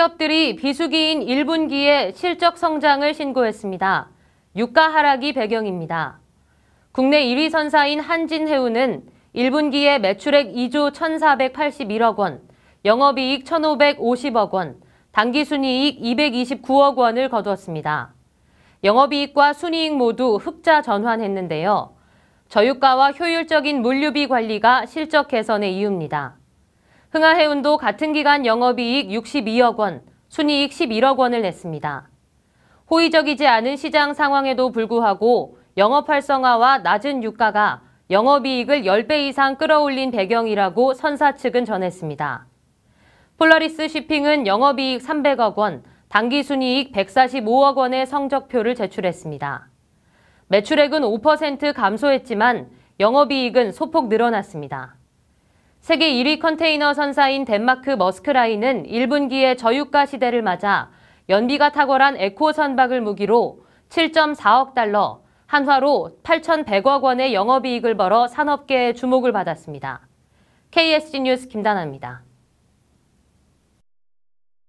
기업들이 비수기인 1분기에 실적 성장을 신고했습니다. 유가 하락이 배경입니다. 국내 1위 선사인 한진해운은 1분기에 매출액 2조 1,481억 원, 영업이익 1,550억 원, 당기순이익 229억 원을 거두었습니다. 영업이익과 순이익 모두 흑자 전환했는데요. 저유가와 효율적인 물류비 관리가 실적 개선의 이유입니다. 흥하해운도 같은 기간 영업이익 62억 원, 순이익 11억 원을 냈습니다. 호의적이지 않은 시장 상황에도 불구하고 영업 활성화와 낮은 유가가 영업이익을 10배 이상 끌어올린 배경이라고 선사 측은 전했습니다. 폴라리스 쇼핑은 영업이익 300억 원, 당기순이익 145억 원의 성적표를 제출했습니다. 매출액은 5% 감소했지만 영업이익은 소폭 늘어났습니다. 세계 1위 컨테이너 선사인 덴마크 머스크라인은 1분기에 저유가 시대를 맞아 연비가 탁월한 에코 선박을 무기로 7.4억 달러, 한화로 8,100억 원의 영업이익을 벌어 산업계의 주목을 받았습니다. KSG 뉴스 김다나입니다.